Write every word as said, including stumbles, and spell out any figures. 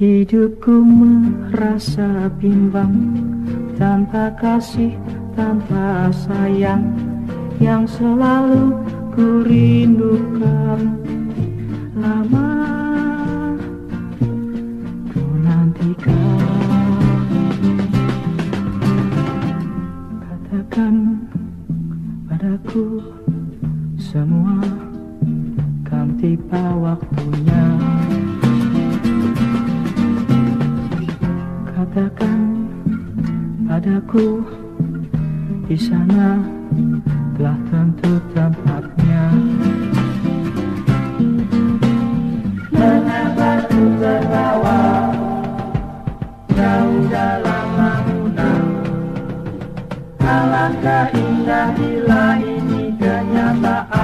Hidupku merasa bimbang, tanpa kasih, tanpa sayang, yang selalu ku rindukan. Lama ku nantikan. Katakan padaku, semua kan tiba waktunya. Katakan padaku, di sana telah tentu tempatnya. Mengapa ku terbawa jauh dalam lamunan? Alangkah indah bila ini kenyataan.